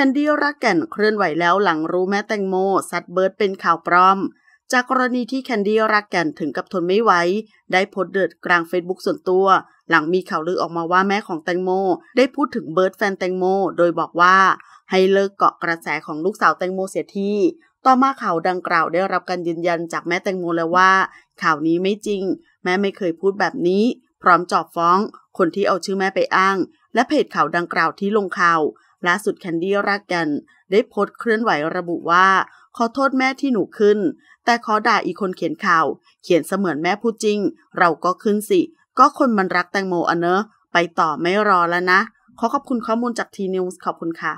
คนดี้รักแก่นเคลื่อนไหวแล้วหลังรู้แม่แตงโมซัดเบิร์ดเป็นข่าวปลอมจากกรณีที่แคนดี้รักแก่นถึงกับทนไม่ไหวได้โพสต์เดือดกลาง Facebook ส่วนตัวหลังมีข่าวลือออกมาว่าแม่ของแตงโมได้พูดถึงเบิร์ดแฟนแตงโมโดยบอกว่าให้เลิกเกาะกระแสของลูกสาวแตงโมเสียทีต่อมาข่าวดังกล่าวได้รับการยืนยันจากแม่แตงโมแล้วว่าข่าวนี้ไม่จริงแม่ไม่เคยพูดแบบนี้พร้อมจอบฟ้องคนที่เอาชื่อแม่ไปอ้างและเพจข่าวดังกล่าวที่ลงข่าวล่าสุดแคนดี้รักแก่นได้โพสต์เคลื่อนไหวระบุว่าขอโทษแม่ที่หนูขึ้นแต่ขอด่าอีกคนเขียนข่าวเขียนเสมือนแม่พูดจริงเราก็ขึ้นสิก็คนมันรักแตงโมอ่ะเนอะไปต่อไม่รอแล้วนะขอขอบคุณข้อมูลจากทีนิวส์ขอบคุณค่ะ